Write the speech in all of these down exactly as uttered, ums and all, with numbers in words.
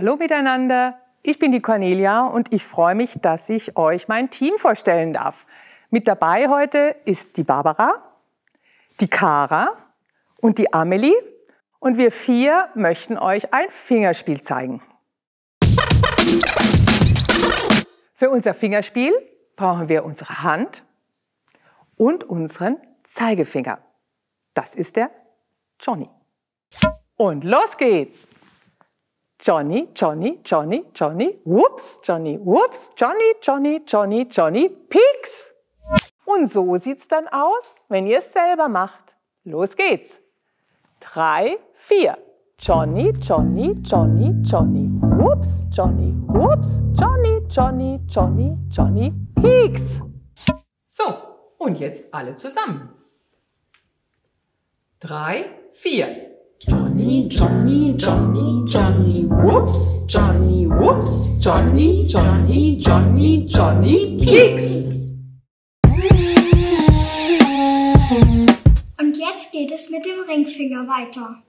Hallo miteinander, ich bin die Cornelia und ich freue mich, dass ich euch mein Team vorstellen darf. Mit dabei heute ist die Barbara, die Cara und die Amelie und wir vier möchten euch ein Fingerspiel zeigen. Für unser Fingerspiel brauchen wir unsere Hand und unseren Zeigefinger. Das ist der Johnny. Und los geht's! Johnny, Johnny, Johnny, Johnny, whoops, Johnny, whoops, Johnny, Johnny, Johnny, Johnny, Pieks! Und so sieht's dann aus, wenn ihr es selber macht. Los geht's! Drei, vier. Johnny, Johnny, Johnny, Johnny, whoops, Johnny, whoops, Johnny, Johnny, Johnny, Johnny, Pieks! So, und jetzt alle zusammen. Drei, vier. Johnny, Johnny, Johnny, Johnny, whoops, Johnny, whoops, Johnny, Johnny, Johnny, Johnny, Pieks! Und jetzt geht es mit dem Ringfinger weiter.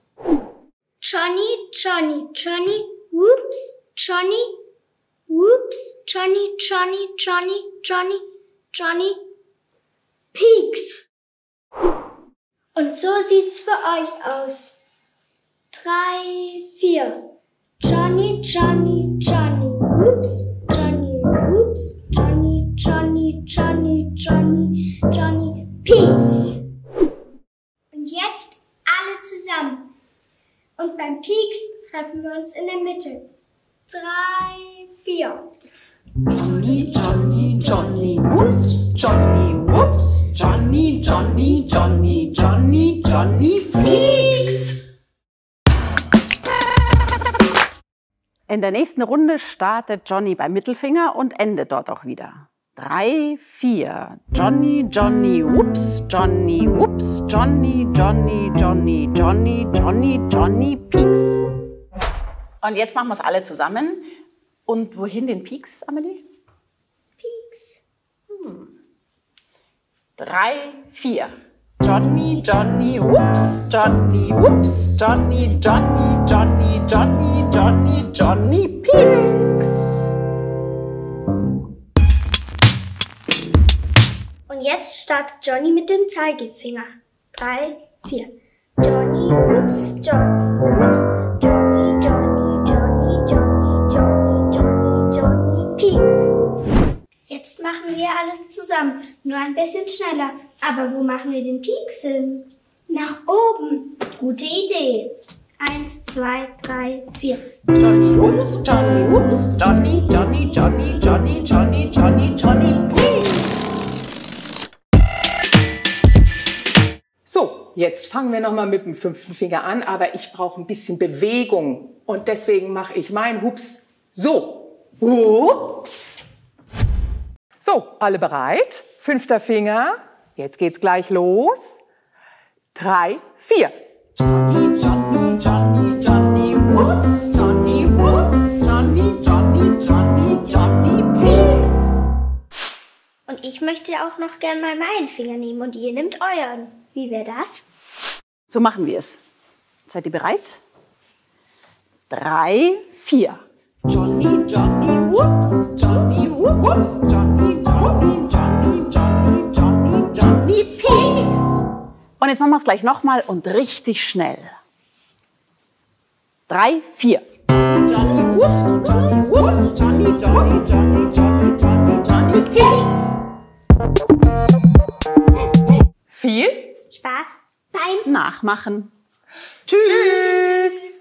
Johnny, Johnny, Johnny, whoops, Johnny, whoops, Johnny, Johnny, Johnny, Johnny, Johnny, Pieks! Und so sieht's für euch aus. Drei, vier. Johnny, Johnny, Johnny, whoops, Johnny, whoops, Johnny, Johnny, Johnny, Johnny, Johnny, Pieks. Und jetzt alle zusammen. Und beim Pieks treffen wir uns in der Mitte. Drei, vier. Johnny, Johnny, Johnny, whoops, Johnny, whoops, Johnny, Johnny, Johnny, Johnny, Johnny, Pieks! In der nächsten Runde startet Johnny beim Mittelfinger und endet dort auch wieder. Drei, vier. Johnny, Johnny, whoops, Johnny, whoops, Johnny, Johnny, Johnny, Johnny, Johnny, Johnny, Pieks! Und jetzt machen wir es alle zusammen. Und wohin den Pieks, Amelie? Pieks. Hm. Drei, vier. Johnny, Johnny, whoops, Johnny, whoops, Johnny, Johnny, Johnny, Johnny, Johnny, Johnny, Pieks. Und jetzt startet Johnny mit dem Zeigefinger. Drei, vier. Johnny, whoops, Johnny, whoops. Jetzt machen wir alles zusammen, nur ein bisschen schneller. Aber wo machen wir den Pieks hin? Nach oben. Gute Idee. Eins, zwei, drei, vier. Johnny, whoops, Johnny, whoops, Johnny, Johnny, Johnny, Johnny, Johnny, Johnny, Johnny, Pieks. So, jetzt fangen wir nochmal mit dem fünften Finger an, aber ich brauche ein bisschen Bewegung. Und deswegen mache ich meinen Hups so. Ups. So, alle bereit? Fünfter Finger. Jetzt geht's gleich los. Drei, vier. Johnny, Johnny, Johnny, Johnny, whoops, Johnny, whoops, Johnny, Johnny, Johnny, Johnny, Pieks. Und ich möchte auch noch gern mal meinen Finger nehmen und ihr nehmt euren. Wie wäre das? So machen wir es. Seid ihr bereit? Drei, vier. Johnny, Johnny, whoops, Johnny, whoops, Johnny, Johnny, Johnny, Johnny, Johnny, Johnny, Pieks. Und jetzt machen wir es gleich nochmal und richtig schnell. Drei, vier. Johnny, whoops, Johnny, whoops, Johnny, Johnny, Johnny, Johnny, Johnny, Johnny, Pieks. Viel Spaß beim Nachmachen. Tschüss.